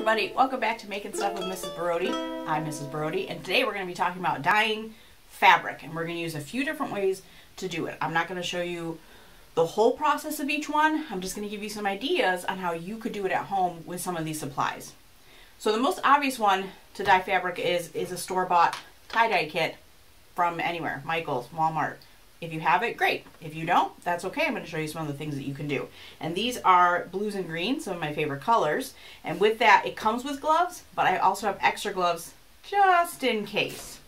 everybody, welcome back to Making Stuff with Mrs. Baroody. I'm Mrs. Baroody, and today we're going to be talking about dyeing fabric, and we're going to use a few different ways to do it. I'm not going to show you the whole process of each one. I'm just going to give you some ideas on how you could do it at home with some of these supplies. So the most obvious one to dye fabric is a store-bought tie-dye kit from anywhere, Michael's, Walmart. If you have it, great. If you don't, that's okay. I'm going to show you some of the things that you can do. And these are blues and greens, some of my favorite colors. And with that, it comes with gloves, but I also have extra gloves just in case.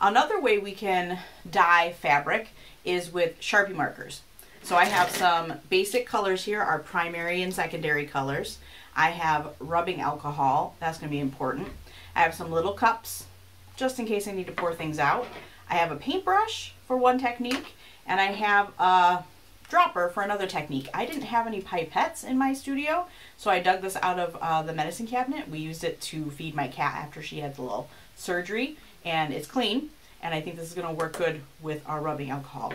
Another way we can dye fabric is with Sharpie markers. So I have some basic colors here, our primary and secondary colors. I have rubbing alcohol, that's going to be important. I have some little cups, just in case I need to pour things out. I have a paintbrush for one technique, and I have a dropper for another technique. I didn't have any pipettes in my studio, so I dug this out of the medicine cabinet. We used it to feed my cat after she had the little surgery, and it's clean, and I think this is going to work good with our rubbing alcohol.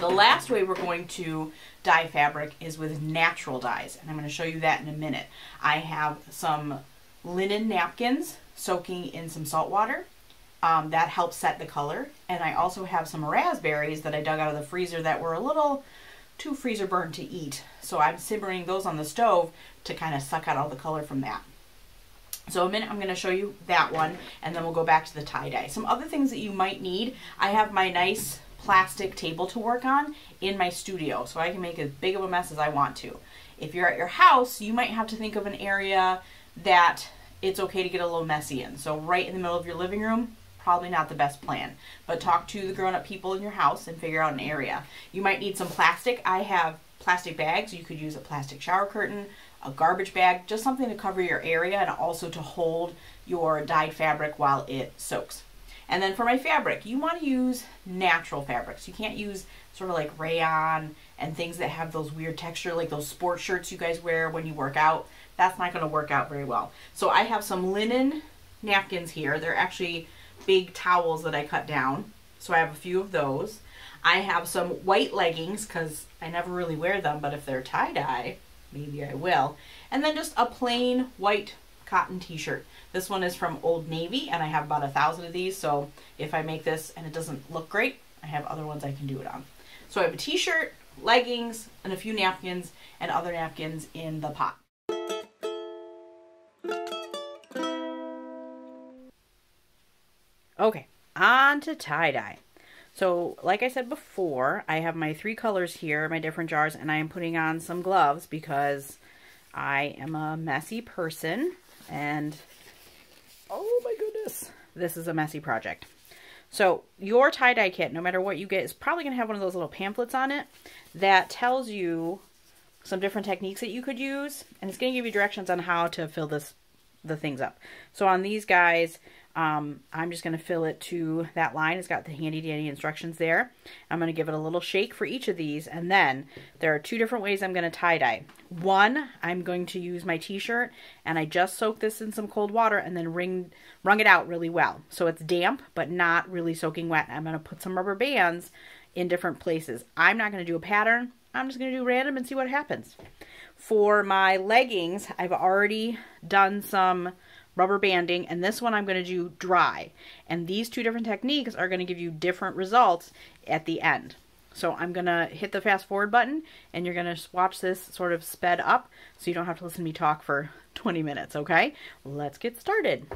The last way we're going to dye fabric is with natural dyes, and I'm going to show you that in a minute. I have some linen napkins soaking in some salt water. That helps set the color, and I also have some raspberries that I dug out of the freezer that were a little too freezer burned to eat, so I'm simmering those on the stove to kind of suck out all the color from that. So in a minute I'm going to show you that one, and then we'll go back to the tie-dye. Some other things that you might need: I have my nice plastic table to work on in my studio, so I can make as big of a mess as I want to. If you're at your house, you might have to think of an area that it's okay to get a little messy in, so right in the middle of your living room, probably not the best plan, but talk to the grown-up people in your house and figure out an area. You might need some plastic. I have plastic bags. You could use a plastic shower curtain, a garbage bag, just something to cover your area and also to hold your dyed fabric while it soaks. And then for my fabric, you want to use natural fabrics. You can't use sort of like rayon and things that have those weird texture, like those sports shirts you guys wear when you work out. That's not going to work out very well. So I have some linen napkins here. They're actually big towels that I cut down, so I have a few of those. I have some white leggings because I never really wear them, but if they're tie-dye, maybe I will. And then just a plain white cotton t-shirt. This one is from Old Navy, and I have about 1,000 of these, so if I make this and it doesn't look great, I have other ones I can do it on. So I have a t-shirt, leggings, and a few napkins, and other napkins in the pot. Okay, on to tie-dye. So, like I said before, I have my three colors here, my different jars, and I am putting on some gloves because I am a messy person, and oh my goodness, this is a messy project. So, your tie-dye kit, no matter what you get, is probably going to have one of those little pamphlets on it that tells you some different techniques that you could use, and it's going to give you directions on how to fill the things up. So, on these guys, I'm just going to fill it to that line. It's got the handy dandy instructions there. I'm going to give it a little shake for each of these, and then there are two different ways I'm going to tie-dye. One, I'm going to use my t-shirt, and I just soak this in some cold water and then wrung it out really well. So it's damp, but not really soaking wet. I'm going to put some rubber bands in different places. I'm not going to do a pattern. I'm just going to do random and see what happens. For my leggings, I've already done some rubber banding, and this one I'm going to do dry, and these two different techniques are going to give you different results at the end. So I'm going to hit the fast forward button, and you're going to watch this sort of sped up so you don't have to listen to me talk for 20 minutes, okay? Let's get started.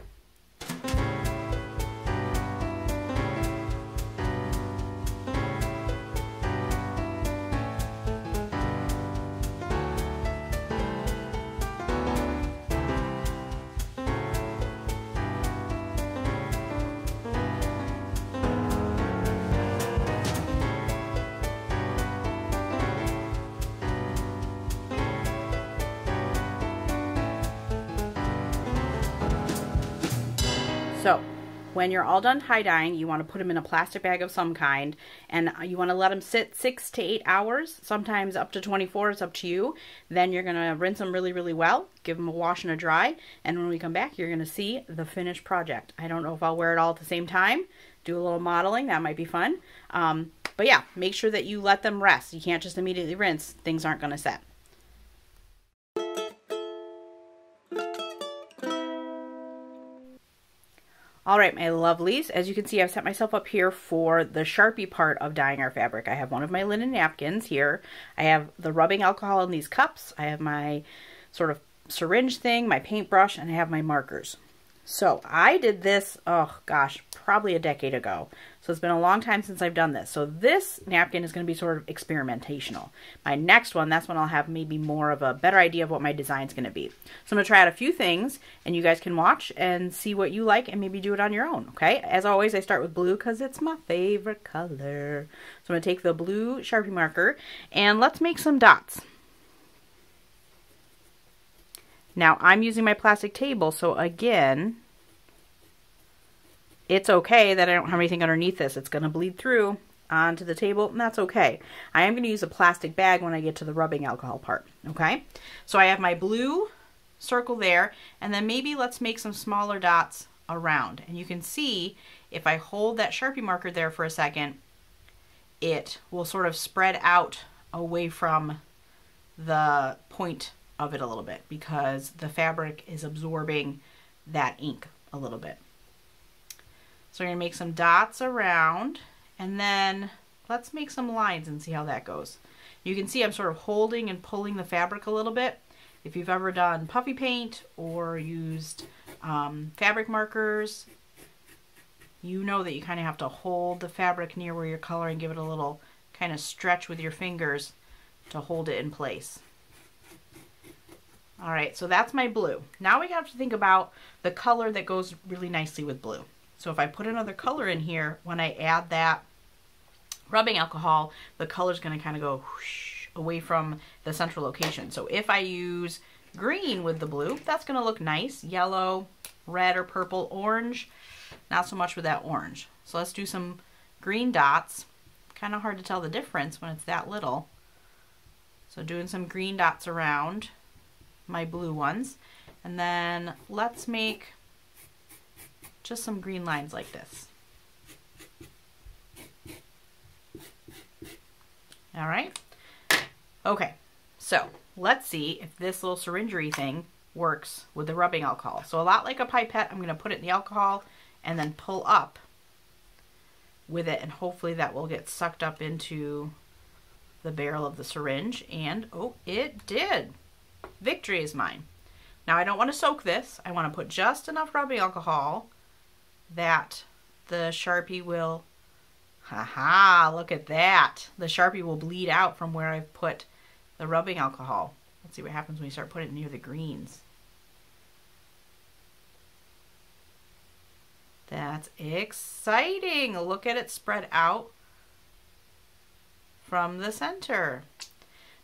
So when you're all done tie-dyeing, you want to put them in a plastic bag of some kind, and you want to let them sit 6 to 8 hours, sometimes up to 24, it's up to you. Then you're going to rinse them really, really well, give them a wash and a dry, and when we come back, you're going to see the finished project. I don't know if I'll wear it all at the same time, do a little modeling, that might be fun. But yeah, make sure that you let them rest. You can't just immediately rinse, things aren't going to set. All right, my lovelies, as you can see, I've set myself up here for the Sharpie part of dyeing our fabric. I have one of my linen napkins here. I have the rubbing alcohol in these cups. I have my sort of syringe thing, my paintbrush, and I have my markers. So I did this, oh gosh, probably a decade ago. So it's been a long time since I've done this. So this napkin is going to be sort of experimentational. My next one, that's when I'll have maybe more of a better idea of what my design's going to be. So I'm going to try out a few things and you guys can watch and see what you like and maybe do it on your own, okay? As always, I start with blue because it's my favorite color. So I'm going to take the blue Sharpie marker and let's make some dots. Now I'm using my plastic table, so again, it's okay that I don't have anything underneath this. It's going to bleed through onto the table, and that's okay. I am going to use a plastic bag when I get to the rubbing alcohol part, okay? So I have my blue circle there, and then maybe let's make some smaller dots around. And you can see, if I hold that Sharpie marker there for a second, it will sort of spread out away from the point of it a little bit because the fabric is absorbing that ink a little bit. So we're gonna make some dots around and then let's make some lines and see how that goes. You can see I'm sort of holding and pulling the fabric a little bit. If you've ever done puffy paint or used fabric markers, you know that you kind of have to hold the fabric near where you're coloring, give it a little kind of stretch with your fingers to hold it in place. All right, so that's my blue. Now we have to think about the color that goes really nicely with blue. So if I put another color in here, when I add that rubbing alcohol, the color's gonna kind of go whoosh away from the central location. So if I use green with the blue, that's gonna look nice. Yellow, red or purple, orange, not so much with that orange. So let's do some green dots. Kind of hard to tell the difference when it's that little. So doing some green dots around my blue ones. And then let's make just some green lines like this. All right. Okay, so let's see if this little syringery thing works with the rubbing alcohol. So a lot like a pipette, I'm going to put it in the alcohol and then pull up with it, and hopefully that will get sucked up into the barrel of the syringe. And oh, it did. Victory is mine. Now I don't want to soak this. I want to put just enough rubbing alcohol that the Sharpie will, haha, look at that. The Sharpie will bleed out from where I've put the rubbing alcohol. Let's see what happens when you start putting it near the greens. That's exciting. Look at it spread out from the center.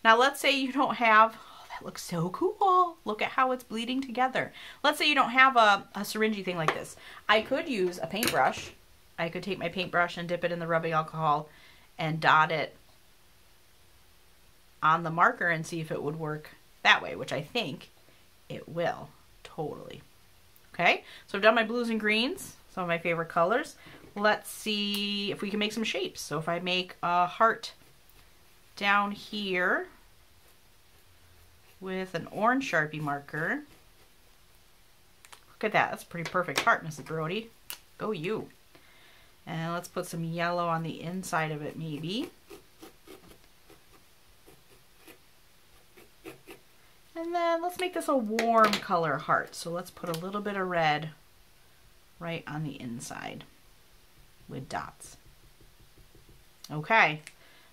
Now let's say you don't have, that looks so cool. Look at how it's bleeding together. Let's say you don't have a syringy thing like this. I could use a paintbrush. I could take my paintbrush and dip it in the rubbing alcohol and dot it on the marker and see if it would work that way, which I think it will totally. Okay, so I've done my blues and greens, some of my favorite colors. Let's see if we can make some shapes. So if I make a heart down here with an orange Sharpie marker. Look at that, that's a pretty perfect heart, Mrs. Baroody. Go you. And let's put some yellow on the inside of it maybe. And then let's make this a warm color heart. So let's put a little bit of red right on the inside with dots. Okay,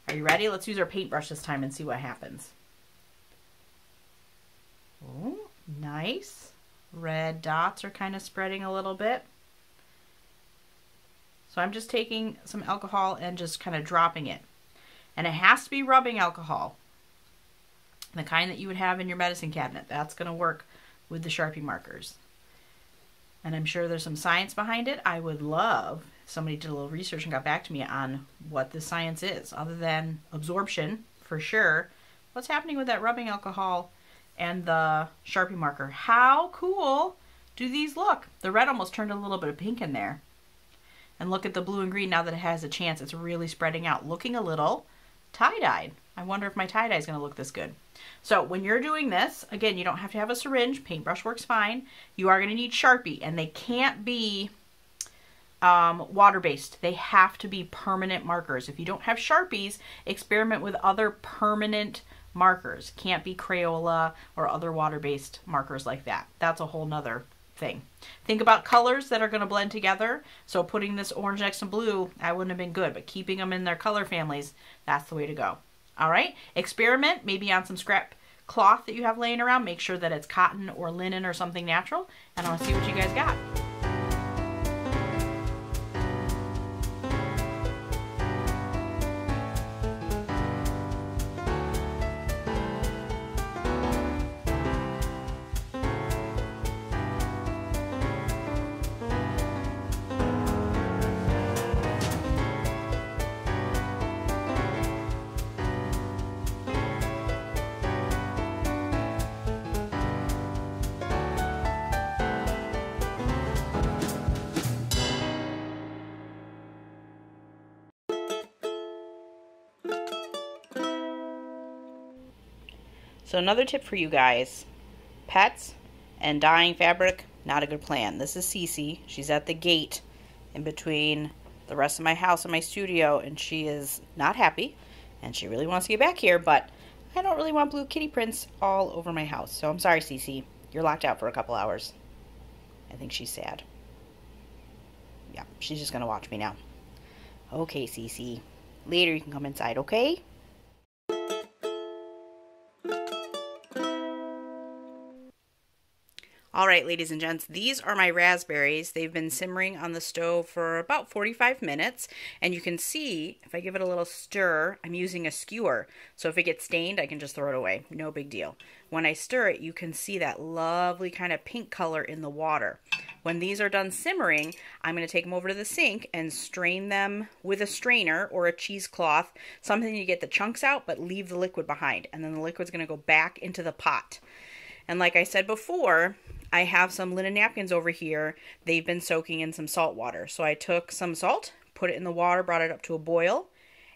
are you ready? Let's use our paintbrush this time and see what happens. Oh, nice. Red dots are kind of spreading a little bit. So I'm just taking some alcohol and just kind of dropping it. And it has to be rubbing alcohol, the kind that you would have in your medicine cabinet. That's going to work with the Sharpie markers. And I'm sure there's some science behind it. I would love if somebody did a little research and got back to me on what the science is, other than absorption, for sure. What's happening with that rubbing alcohol and the Sharpie marker? How cool do these look? The red almost turned a little bit of pink in there. And look at the blue and green now that it has a chance. It's really spreading out, looking a little tie-dyed. I wonder if my tie-dye is going to look this good. So when you're doing this, again, you don't have to have a syringe. Paintbrush works fine. You are going to need Sharpie, and they can't be water-based. They have to be permanent markers. If you don't have Sharpies, experiment with other permanent markers. Can't be Crayola or other water-based markers like that. That's a whole nother thing. Think about colors that are going to blend together. So putting this orange next to blue, that wouldn't have been good, but keeping them in their color families, that's the way to go. All right, experiment maybe on some scrap cloth that you have laying around. Make sure that it's cotton or linen or something natural, and I'll see what you guys got. So another tip for you guys, pets and dyeing fabric, not a good plan. This is Cece. She's at the gate in between the rest of my house and my studio, and she is not happy, and she really wants to get back here, but I don't really want blue kitty prints all over my house. So I'm sorry, Cece. You're locked out for a couple hours. I think she's sad. Yeah, she's just going to watch me now. Okay, Cece. Later you can come inside, okay? All right, ladies and gents, these are my raspberries. They've been simmering on the stove for about 45 minutes. And you can see, if I give it a little stir, I'm using a skewer. So if it gets stained, I can just throw it away. No big deal. When I stir it, you can see that lovely kind of pink color in the water. When these are done simmering, I'm going to take them over to the sink and strain them with a strainer or a cheesecloth, something to get the chunks out, but leave the liquid behind. And then the liquid's going to go back into the pot. And like I said before, I have some linen napkins over here. They've been soaking in some salt water. So I took some salt, put it in the water, brought it up to a boil,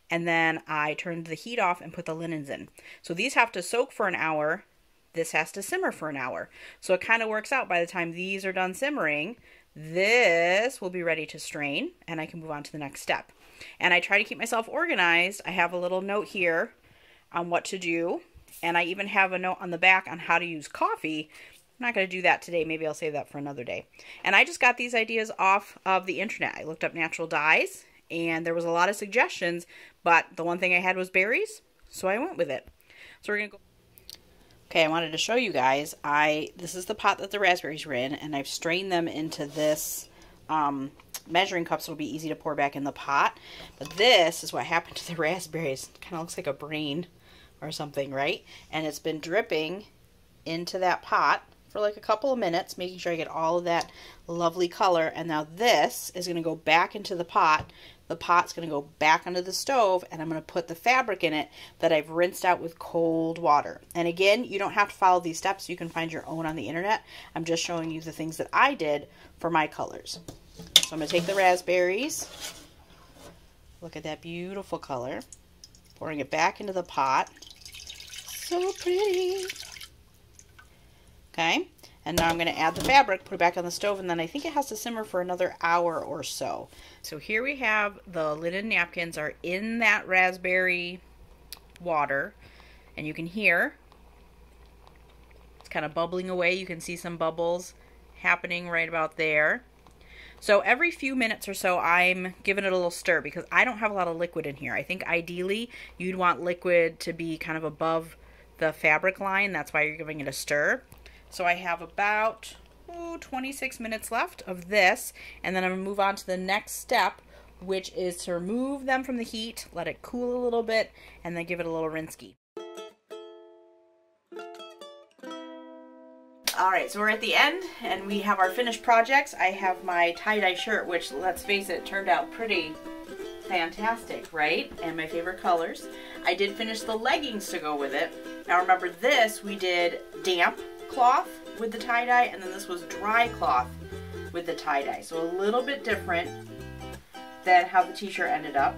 and then I turned the heat off and put the linens in. So these have to soak for an hour. This has to simmer for an hour. So it kind of works out. By the time these are done simmering, this will be ready to strain, and I can move on to the next step. And I try to keep myself organized. I have a little note here on what to do, and I even have a note on the back on how to use coffee. I'm not going to do that today. Maybe I'll save that for another day. And I just got these ideas off of the internet. I looked up natural dyes, and there was a lot of suggestions, but the one thing I had was berries, so I went with it. So we're going to go... Okay, I wanted to show you guys. This is the pot that the raspberries were in, and I've strained them into this measuring cup, so it'll be easy to pour back in the pot. But this is what happened to the raspberries. Kind of looks like a brain or something, right? And it's been dripping into that pot for like a couple of minutes, making sure I get all of that lovely color. And now this is going to go back into the pot. The pot's going to go back under the stove, and I'm going to put the fabric in it that I've rinsed out with cold water. And again, you don't have to follow these steps. You can find your own on the internet. I'm just showing you the things that I did for my colors. So I'm going to take the raspberries. Look at that beautiful color. Pouring it back into the pot. So pretty. Okay, and now I'm going to add the fabric, put it back on the stove, and then I think it has to simmer for another hour or so. So here we have the linen napkins are in that raspberry water, and you can hear it's kind of bubbling away. You can see some bubbles happening right about there. So every few minutes or so, I'm giving it a little stir because I don't have a lot of liquid in here. I think ideally you'd want liquid to be kind of above the fabric line. That's why you're giving it a stir. So I have about 26 minutes left of this, and then I'm going to move on to the next step, which is to remove them from the heat, let it cool a little bit, and then give it a little rinsky. Alright, so we're at the end, and we have our finished projects. I have my tie-dye shirt, which, let's face it, turned out pretty fantastic, right? And my favorite colors. I did finish the leggings to go with it. Now remember this, we did damp cloth with the tie-dye, and then this was dry cloth with the tie-dye. So a little bit different than how the t-shirt ended up,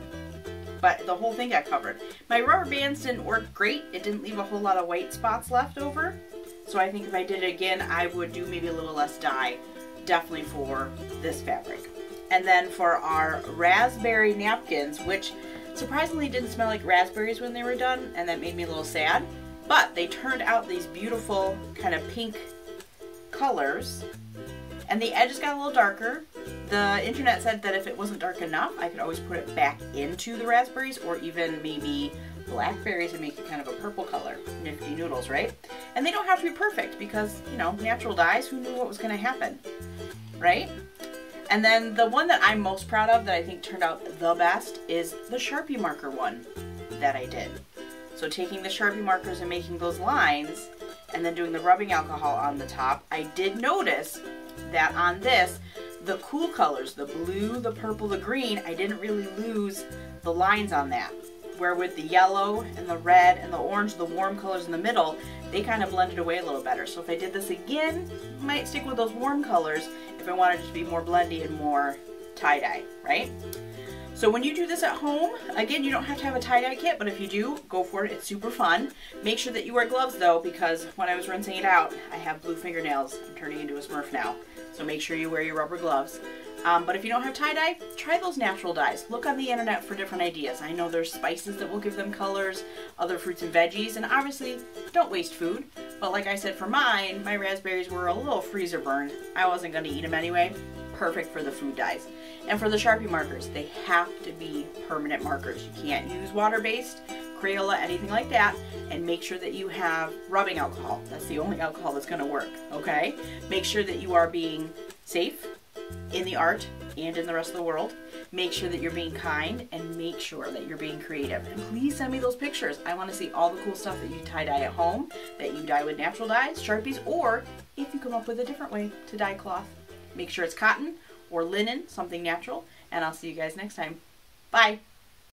but the whole thing got covered. My rubber bands didn't work great. It didn't leave a whole lot of white spots left over. So I think if I did it again, I would do maybe a little less dye, definitely for this fabric. And then for our raspberry napkins, which surprisingly didn't smell like raspberries when they were done, and that made me a little sad, but they turned out these beautiful kind of pink colors, and the edges got a little darker. The internet said that if it wasn't dark enough, I could always put it back into the raspberries, or even maybe blackberries, and make it kind of a purple color. Nifty noodles, right? And they don't have to be perfect because, you know, natural dyes, who knew what was going to happen, right? And then the one that I'm most proud of that I think turned out the best is the Sharpie marker one that I did. So taking the Sharpie markers and making those lines and then doing the rubbing alcohol on the top, I did notice that on this, the cool colors, the blue, the purple, the green, I didn't really lose the lines on that. Where with the yellow and the red and the orange, the warm colors in the middle, they kind of blended away a little better. So if I did this again, I might stick with those warm colors if I wanted it to be more blendy and more tie-dye, right? So when you do this at home, again, you don't have to have a tie-dye kit, but if you do, go for it. It's super fun. Make sure that you wear gloves though, because when I was rinsing it out, I have blue fingernails. I'm turning into a Smurf now. So make sure you wear your rubber gloves. But if you don't have tie-dye, try those natural dyes. Look on the internet for different ideas. I know there's spices that will give them colors, other fruits and veggies, and obviously don't waste food. But like I said, for mine, my raspberries were a little freezer burned. I wasn't going to eat them anyway. Perfect for the food dyes. And for the Sharpie markers, they have to be permanent markers. You can't use water-based, Crayola, anything like that, and make sure that you have rubbing alcohol. That's the only alcohol that's going to work, okay? Make sure that you are being safe in the art and in the rest of the world. Make sure that you're being kind, and make sure that you're being creative. And please send me those pictures. I want to see all the cool stuff that you tie-dye at home, that you dye with natural dyes, Sharpies, or if you come up with a different way to dye cloth. Make sure it's cotton or linen, something natural, and I'll see you guys next time. Bye!